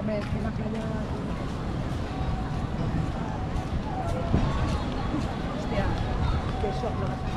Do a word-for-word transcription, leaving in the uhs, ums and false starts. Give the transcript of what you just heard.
Hombre, que la playa... Hostia, qué soplo.